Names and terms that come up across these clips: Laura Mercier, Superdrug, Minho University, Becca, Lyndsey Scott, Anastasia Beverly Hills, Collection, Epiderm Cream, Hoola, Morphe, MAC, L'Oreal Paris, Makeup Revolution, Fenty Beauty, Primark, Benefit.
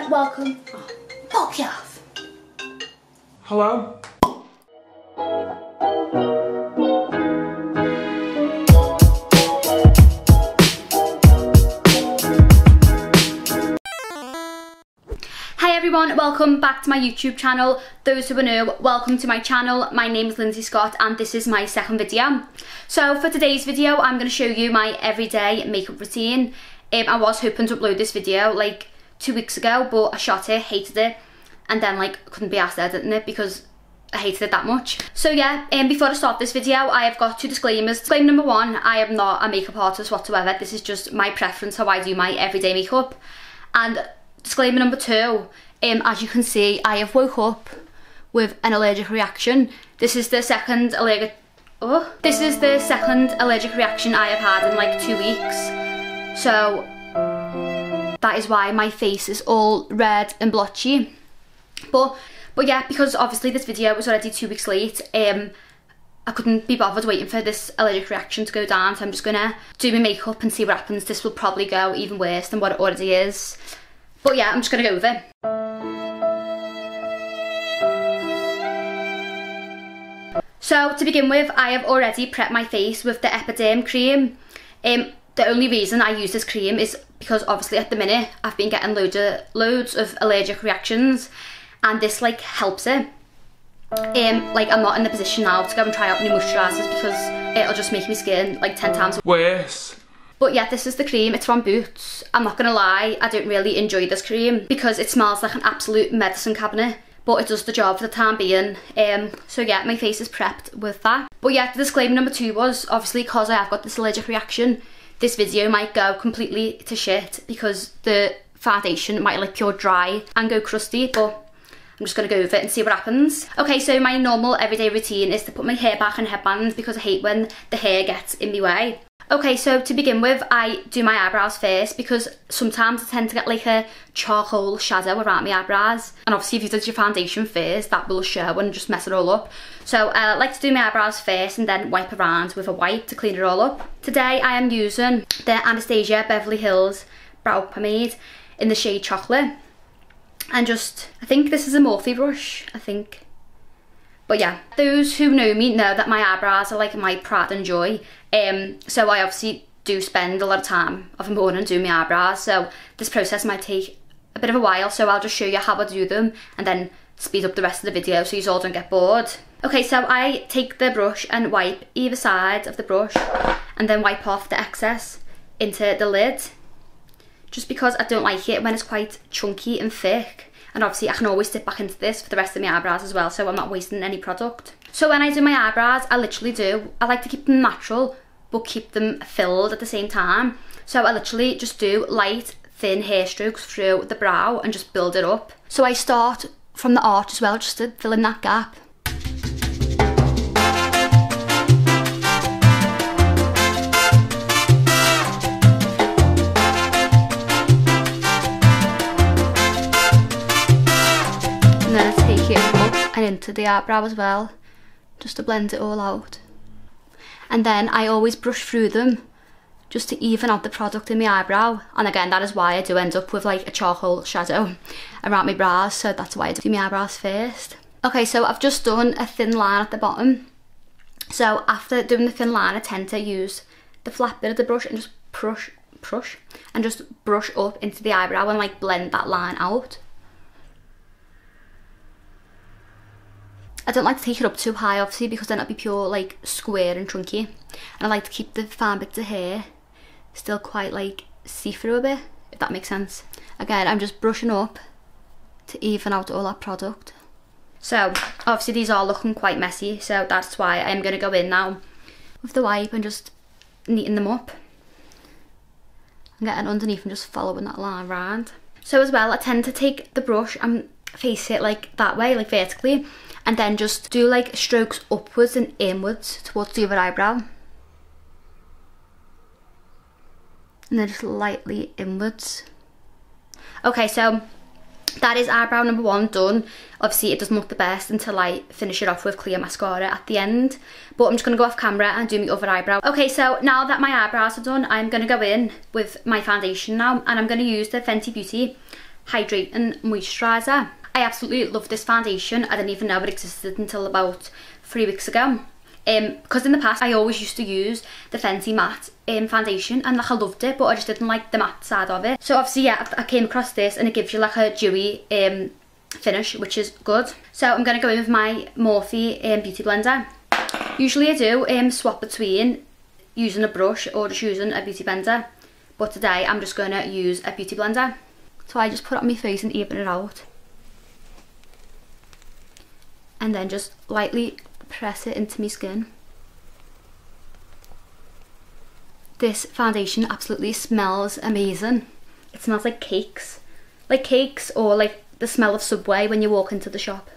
and welcome. Oh, pop you off. Hello? Hi everyone, welcome back to my YouTube channel. Those who are new, welcome to my channel. My name is Lyndsey Scott and this is my second video. So for today's video, I'm going to show you my everyday makeup routine. I was hoping to upload this video like 2 weeks ago, but I shot it, hated it, and then like couldn't be asked editing it because I hated it that much. So yeah, before I start this video, I have got two disclaimers. Disclaimer number one, I am not a makeup artist whatsoever. This is just my preference, how I do my everyday makeup. And disclaimer number two, as you can see, I have woke up with an allergic reaction. This is the second allergic reaction I have had in like 2 weeks. So that is why my face is all red and blotchy. But yeah, because obviously this video was already 2 weeks late, I couldn't be bothered waiting for this allergic reaction to go down, so I'm just gonna do my makeup and see what happens. This will probably go even worse than what it already is. But yeah, I'm just gonna go with it. So to begin with, I have already prepped my face with the Epiderm Cream. The only reason I use this cream is because obviously at the minute I've been getting loads of allergic reactions, and this like helps it. Like I'm not in the position now to go and try out new moisturisers because it'll just make my skin like 10 times worse. But yeah, this is the cream, it's from Boots. I'm not gonna lie, I don't really enjoy this cream because it smells like an absolute medicine cabinet, but it does the job for the time being. So yeah, my face is prepped with that. But yeah, the disclaimer number two was, obviously because I have got this allergic reaction, this video might go completely to shit because the foundation might like pure dry and go crusty, but I'm just gonna go with it and see what happens. Okay, so my normal everyday routine is to put my hair back in headbands because I hate when the hair gets in my way. Okay, so to begin with, I do my eyebrows first because sometimes I tend to get like a charcoal shadow around my eyebrows. And obviously if you did your foundation first, that will show and just mess it all up. So I like to do my eyebrows first and then wipe around with a wipe to clean it all up. Today I am using the Anastasia Beverly Hills Brow Pomade in the shade Chocolate. And just, I think this is a Morphe brush, I think. But yeah, those who know me know that my eyebrows are like my pride and joy. So I obviously do spend a lot of time of the morning doing my eyebrows. So this process might take a bit of a while. So I'll just show you how I do them and then speed up the rest of the video so you all don't get bored. Okay, so I take the brush and wipe either side of the brush and then wipe off the excess into the lid. Just because I don't like it when it's quite chunky and thick. And obviously I can always dip back into this for the rest of my eyebrows as well, so I'm not wasting any product. So when I do my eyebrows, I like to keep them natural but keep them filled at the same time. So I literally just do light, thin hair strokes through the brow and just build it up. So I start from the arch as well, just to fill in that gap. Into the eyebrow as well, just to blend it all out. And then I always brush through them just to even out the product in my eyebrow, and again that is why I do end up with like a charcoal shadow around my brows, so that's why I do my eyebrows first. Okay, so I've just done a thin line at the bottom. So after doing the thin line, I tend to use the flat bit of the brush and just brush up into the eyebrow and like blend that line out. I don't like to take it up too high obviously because then it'll be pure like square and chunky, and I like to keep the fine bits of hair still quite like see-through a bit, if that makes sense. Again, I'm just brushing up to even out all that product. So obviously these are looking quite messy, so that's why I'm going to go in now with the wipe and just neaten them up and getting underneath and just following that line round. So as well, I tend to take the brush and face it like that way, like vertically, and then just do like strokes upwards and inwards towards the other eyebrow. And then just lightly inwards. Okay, so that is eyebrow number one done. Obviously it doesn't look the best until I finish it off with clear mascara at the end. But I'm just gonna go off camera and do my other eyebrow. Okay, so now that my eyebrows are done, I'm gonna go in with my foundation now, and I'm gonna use the Fenty Beauty hydrating moisturiser. I absolutely love this foundation. I didn't even know it existed until about 3 weeks ago. Because in the past I always used to use the Fenty matte foundation, and like I loved it, but I just didn't like the matte side of it. So obviously, yeah, I came across this and it gives you like a dewy finish, which is good. So I'm going to go in with my Morphe Beauty Blender. Usually I do swap between using a brush or just using a beauty blender, but today I'm just going to use a beauty blender. So I just put it on my face and even it out, and then just lightly press it into my skin. This foundation absolutely smells amazing. It smells like cakes. Like cakes, or like the smell of Subway when you walk into the shop.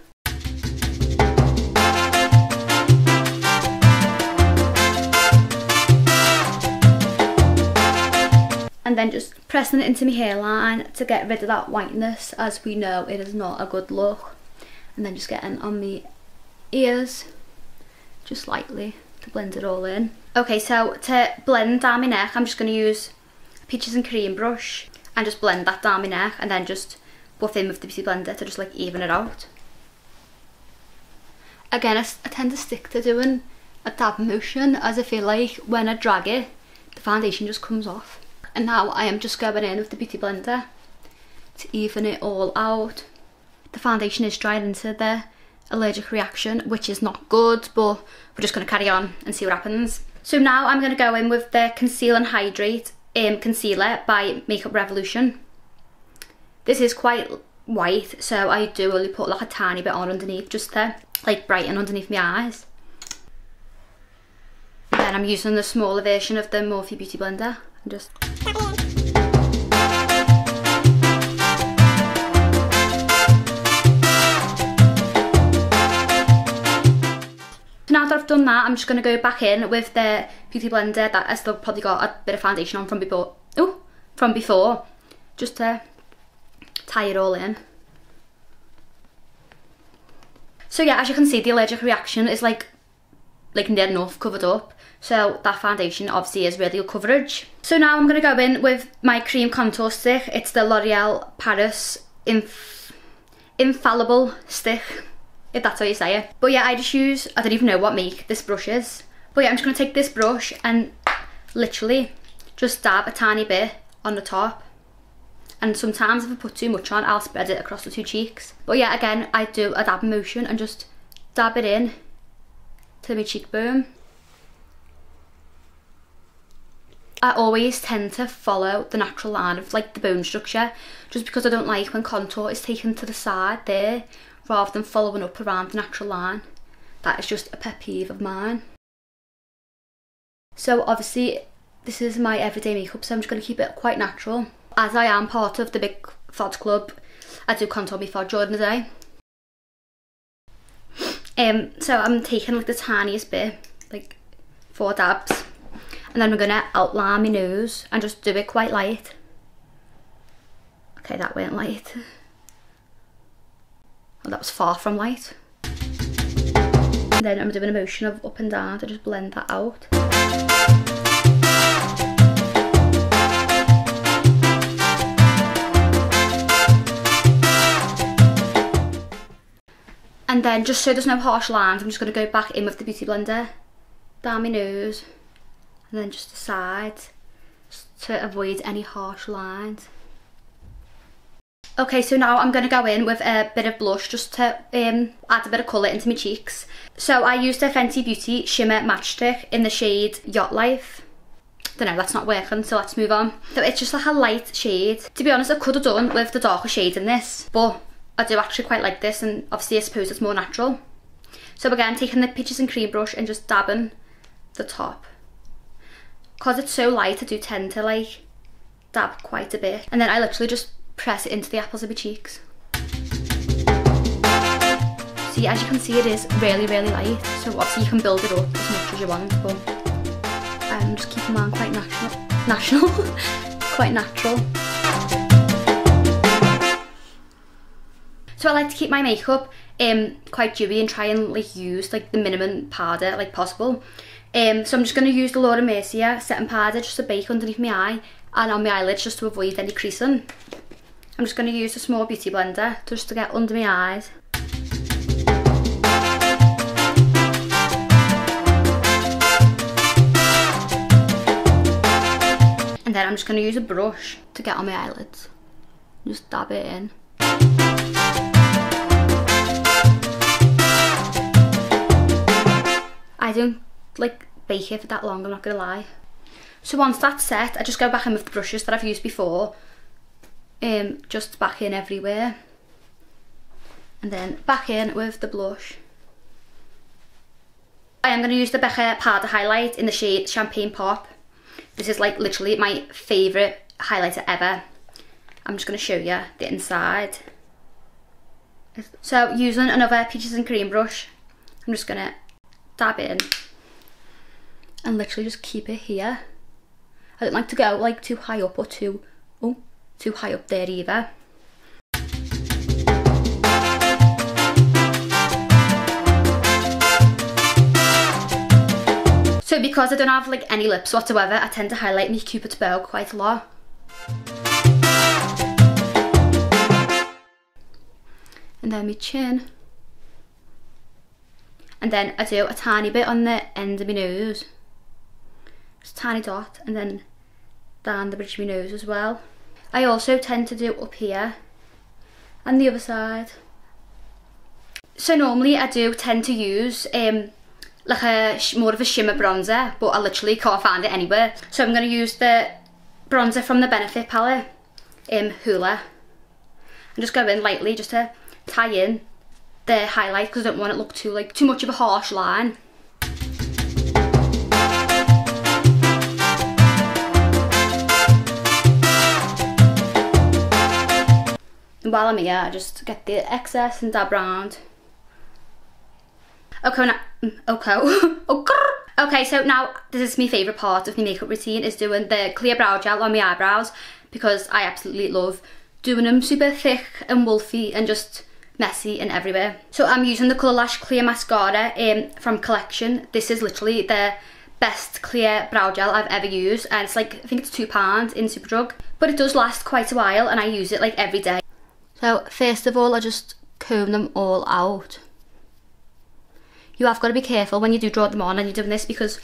And then just pressing it into my hairline to get rid of that whiteness, as we know it is not a good look. And then just getting on my ears, just lightly, to blend it all in. Okay, so to blend down my neck, I'm just going to use a Peaches and Cream brush and just blend that down my neck, and then just buff in with the beauty blender to just like even it out. Again, I tend to stick to doing a dab motion, as I feel like when I drag it, the foundation just comes off. And now I am just going in with the beauty blender to even it all out. The foundation is dried into the allergic reaction, which is not good, but we're just going to carry on and see what happens. So now I'm going to go in with the Conceal and Hydrate Concealer by Makeup Revolution. This is quite white, so I do only put like a tiny bit on underneath, just to like brighten underneath my eyes. Then I'm using the smaller version of the Morphe Beauty Blender and just... Now that I've done that, I'm just going to go back in with the beauty blender that I still probably got a bit of foundation on from before, just to tie it all in. So yeah, as you can see, the allergic reaction is like near enough covered up, so that foundation obviously is really good coverage. So now I'm going to go in with my cream contour stick. It's the L'Oreal Paris Infallible Stick, if that's how you say it. But yeah, I just use, I don't even know what make this brush is, but yeah, I'm just going to take this brush and literally just dab a tiny bit on the top, and sometimes if I put too much on, I'll spread it across the two cheeks. But yeah, again, I do a dab motion and just dab it in to my cheekbone. I always tend to follow the natural line of like the bone structure, just because I don't like when contour is taken to the side there, rather than following up around the natural line. That is just a pet peeve of mine. So obviously this is my everyday makeup, so I'm just going to keep it quite natural. As I am part of the big FOD club, I do contour my FOD during the day. So I'm taking like the tiniest bit, like 4 dabs, and then I'm going to outline my nose and just do it quite light. Okay, that went light. Well, that was far from light. And then I'm doing a motion of up and down to just blend that out. And then, just so there's no harsh lines, I'm just going to go back in with the beauty blender, down my nose, and then just the sides, just to avoid any harsh lines. Okay, so now I'm going to go in with a bit of blush, just to add a bit of colour into my cheeks. So I used the Fenty Beauty Shimmer Matchstick in the shade Yacht Life. Dunno, that's not working, so let's move on. So it's just like a light shade. To be honest, I could have done with the darker shade in this, but I do actually quite like this, and obviously I suppose it's more natural. So again, taking the Peaches and Cream brush and just dabbing the top. Because it's so light, I do tend to like dab quite a bit. And then I literally just press it into the apples of my cheeks. So yeah, as you can see, it is really, really light. So obviously you can build it up as much as you want, but I'm just keeping mine quite natural. So I like to keep my makeup quite dewy and try and like use like the minimum powder like possible. So I'm just going to use the Laura Mercier setting powder just to bake underneath my eye and on my eyelids, just to avoid any creasing. I'm just going to use a small beauty blender just to get under my eyes. And then I'm just going to use a brush to get on my eyelids. Just dab it in. I don't like bake it for that long, I'm not going to lie. So once that's set, I just go back in with the brushes that I've used before. Just back in everywhere. And then back in with the blush. I am going to use the Becca Powder Highlight in the shade Champagne Pop. This is like literally my favourite highlighter ever. I'm just going to show you the inside. So using another Peaches and Cream brush, I'm just going to dab in and literally just keep it here. I don't like to go like too high up or too high up there either. So because I don't have like any lips whatsoever, I tend to highlight my Cupid's bow quite a lot. And then my chin. And then I do a tiny bit on the end of my nose. Just a tiny dot, and then down the bridge of my nose as well. I also tend to do up here and the other side. So normally I do tend to use like a more of a shimmer bronzer, but I literally can't find it anywhere. So I'm going to use the bronzer from the Benefit palette, Hoola, and just go in lightly just to tie in the highlight, because I don't want it to look too much of a harsh line. And while I'm here, I just get the excess and dab round. Okay, so now this is my favourite part of my makeup routine, is doing the clear brow gel on my eyebrows, because I absolutely love doing them super thick and wolfy and just messy and everywhere. So I'm using the Colour Lash Clear Mascara from Collection. This is literally the best clear brow gel I've ever used, and it's like, I think it's £2 in Superdrug, but it does last quite a while and I use it like every day. So first of all, I just comb them all out. You have got to be careful when you do draw them on and you're doing this, because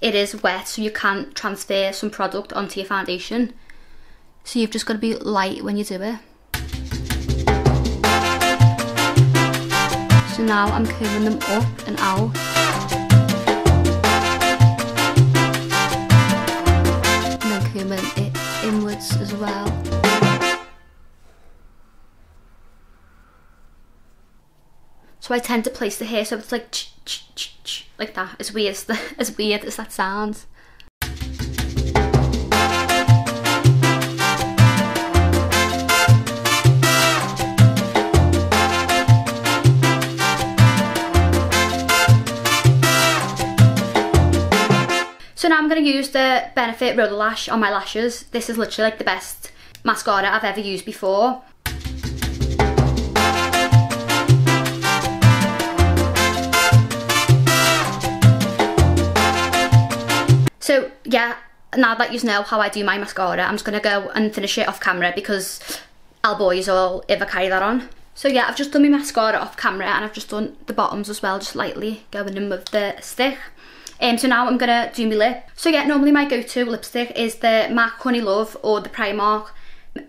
it is wet, so you can transfer some product onto your foundation. So you've just got to be light when you do it. So now I'm combing them up and out. And then combing it inwards as well. So I tend to place the hair so it's like ch ch ch ch, like that, as weird as that sounds. So now I'm going to use the Benefit Roller Lash on my lashes. This is literally like the best mascara I've ever used before. So yeah, now that you know how I do my mascara, I'm just going to go and finish it off camera, because I'll bore you all if I carry that on. So yeah, I've just done my mascara off camera, and I've just done the bottoms as well, just lightly going in with the stick. So now I'm going to do my lip. So yeah, normally my go-to lipstick is the MAC Honey Love or the Primark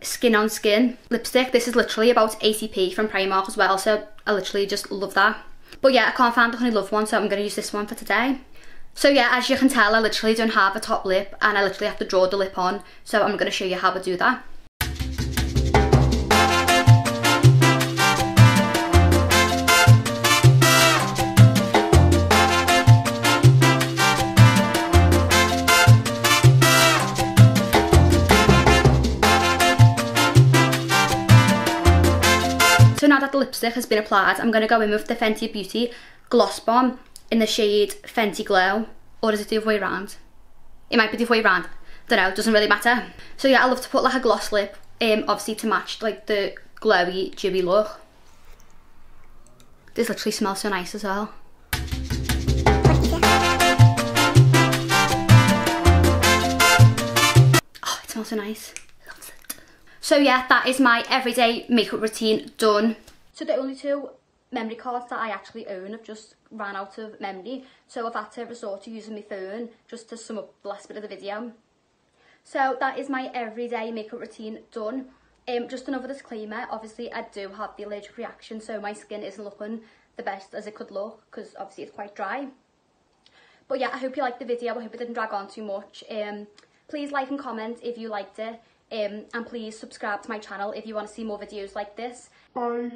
Skin on Skin lipstick. This is literally about 80p from Primark as well, so I literally just love that. But yeah, I can't find the Honey Love one, so I'm going to use this one for today. So yeah, as you can tell, I literally don't have a top lip and I literally have to draw the lip on, so I'm going to show you how I do that. So now that the lipstick has been applied, I'm going to go in with the Fenty Beauty Gloss Bomb in the shade Fenty Glow, or is it the other way around? It might be the other way around, don't know, it doesn't really matter. So yeah, I love to put like a gloss lip, obviously to match like the glowy, dewy look. This literally smells so nice as well. Oh, it smells so nice. So yeah, that is my everyday makeup routine done. So the only two memory cards that I actually own have just ran out of memory, so I've had to resort to using my phone just to sum up the last bit of the video. So that is my everyday makeup routine done. Just another disclaimer, obviously I do have the allergic reaction, so my skin isn't looking the best as it could look because obviously it's quite dry. But yeah, I hope you liked the video. I hope it didn't drag on too much. Please like and comment if you liked it, and please subscribe to my channel if you want to see more videos like this. Bye.